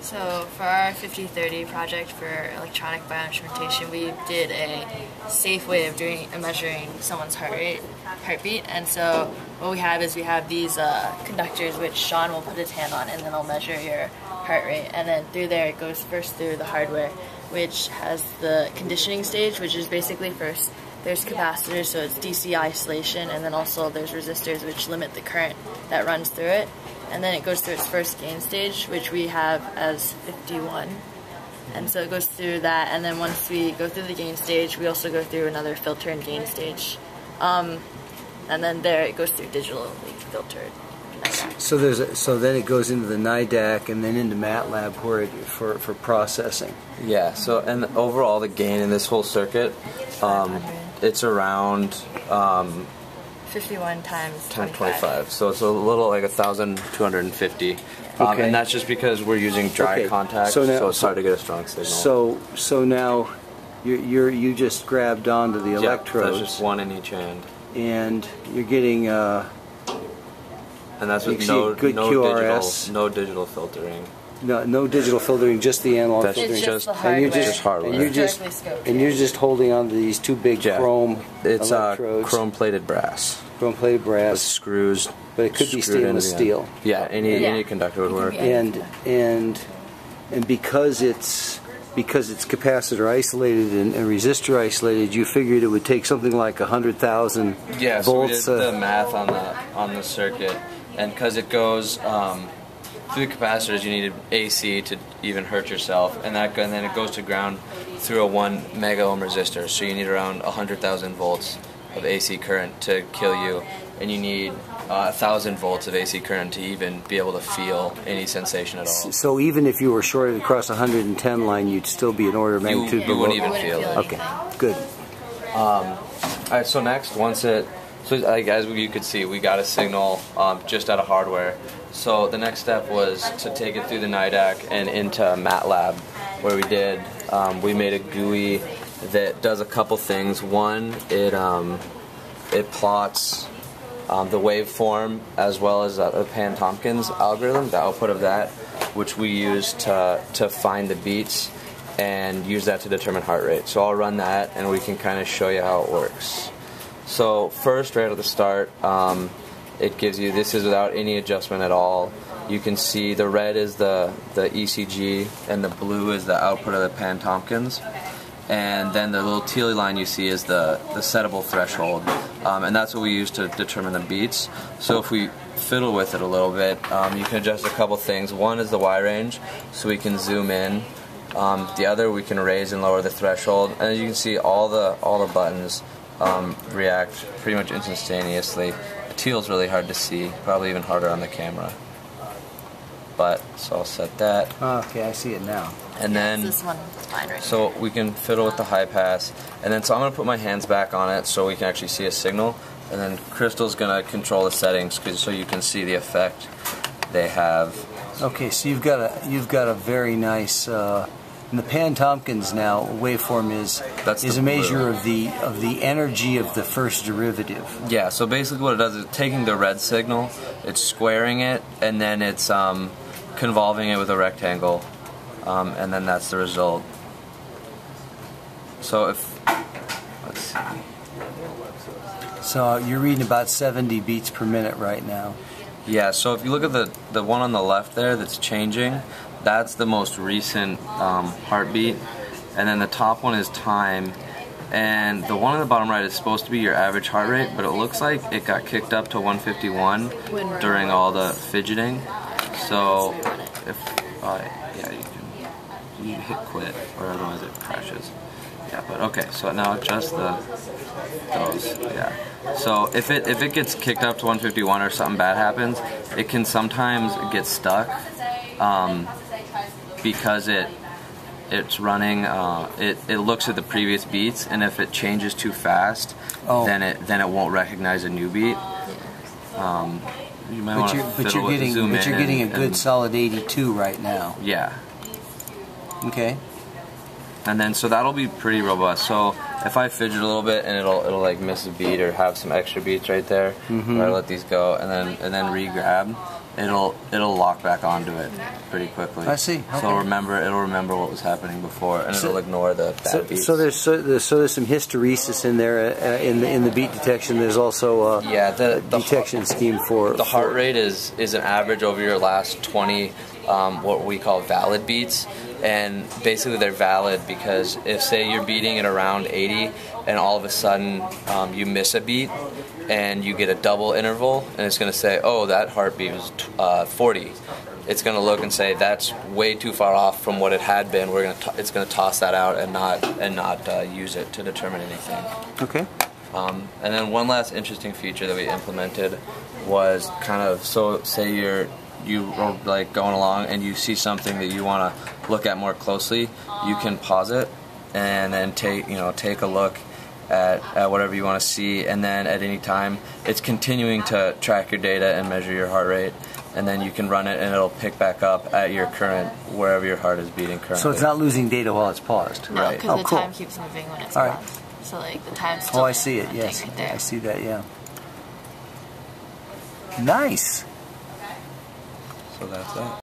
So for our 5030 project for electronic bioinstrumentation, we did a safe way of measuring someone's heartbeat. And so what we have is we have these conductors, which Sean will put his hand on, and then I'll measure your heart rate. And then through there, it goes first through the hardware, which has the conditioning stage, which is basically first there's capacitors, so it's DC isolation, and then also there's resistors, which limit the current that runs through it. And then it goes through its first gain stage, which we have as 51. And so it goes through that, and then once we go through the gain stage, we also go through another filter and gain stage. And then there it goes through digitally filtered NIDAC. So there's a, so then it goes into the NIDAC and then into MATLAB where it, for processing. Yeah. So and overall the gain in this whole circuit, it's around 51 times 25. So it's a little like 1,250. Okay. And that's just because we're using dry contacts, so it's hard to get a strong signal. So now you just grabbed onto the electrodes. That's just one in each hand. And you're getting and that's with no digital filtering. No digital filtering, just the analog filtering. It's just the hardware. And you're just holding on to these two big chrome electrodes. It's chrome-plated brass. Chrome-plated brass. With screws. But it could be stainless steel. Yeah, any conductor would work. And because it's capacitor isolated and resistor isolated, you figured it would take something like 100,000 volts. Yeah, so we did the math on the circuit, and because it goes through the capacitors, you needed AC to even hurt yourself, and then it goes to ground through a 1 mega ohm resistor. So you need around 100,000 volts of AC current to kill you, and you need 1,000 volts of AC current to even be able to feel any sensation at all. So even if you were shorted across a 110 line, you'd still be an order of magnitude below. You wouldn't even feel it. Okay, good. All right. So next, as you could see, we got a signal just out of hardware. So the next step was to take it through the NIDAC and into MATLAB, where we made a GUI that does a couple things. One, it plots the waveform as well as the Pan Tompkins algorithm, the output of that, which we use to find the beats and use that to determine heart rate. So I'll run that and we can kind of show you how it works. So first, right at the start, it gives you, this is without any adjustment at all. You can see the red is the ECG and the blue is the output of the Pan Tompkins. And then the little tealy line you see is the settable threshold. And that's what we use to determine the beats. So if we fiddle with it a little bit, you can adjust a couple things. One is the Y range, so we can zoom in. The other, we can raise and lower the threshold. And as you can see, all the buttons react pretty much instantaneously. Teal's really hard to see, probably even harder on the camera. But so I'll set that. Oh, okay, I see it now. And then this one, fine, right? So we can fiddle with the high pass, and then so I'm gonna put my hands back on it so we can actually see a signal. And then Crystal's gonna control the settings so you can see the effect they have. Okay, so you've got a very nice. And the Pan Tompkins now waveform is a measure of the energy of the first derivative. Yeah. So basically, what it does is taking the red signal, it's squaring it, and then it's convolving it with a rectangle, and then that's the result. So if let's see. So you're reading about 70 beats per minute right now. Yeah. So if you look at the one on the left there, that's changing. That's the most recent heartbeat, and then the top one is time, and the one on the bottom right is supposed to be your average heart rate, but it looks like it got kicked up to 151 during all the fidgeting. So if you hit quit, or otherwise it crashes. Yeah, but okay. So now adjust those. Yeah. So if it gets kicked up to 151 or something bad happens, it can sometimes get stuck. Because it's running, it looks at the previous beats, and if it changes too fast, then it won't recognize a new beat. But you're getting a good solid 82 right now. Yeah. Okay. And then so that'll be pretty robust. So if I fidget a little bit and it'll like miss a beat or have some extra beats right there, mm-hmm. Or I'll let these go and then re-grab. it'll lock back onto it pretty quickly. I see. Okay. So it'll remember what was happening before, and so, it'll ignore the bad beats. So there's some hysteresis in there in the beat detection. There's also the detection scheme for the heart rate is an average over your last 20 what we call valid beats. And basically they're valid because if, say, you're beating at around 80 and all of a sudden you miss a beat and you get a double interval, and it's going to say, oh, that heartbeat was 40. It's going to look and say, that's way too far off from what it had been. We're going to it's going to toss that out and not use it to determine anything. Okay. And then one last interesting feature that we implemented was kind of, so say you are like going along and you see something that you want to look at more closely, you can pause it and then take a look at whatever you want to see, and then at any time it's continuing to track your data and measure your heart rate, and then you can run it and it'll pick back up at your current, wherever your heart is beating currently. So it's not losing data while it's paused. No, because the time keeps moving when it's paused. So like the time's still I see it, yes. Right there. I see that, yeah. Nice. So that's it.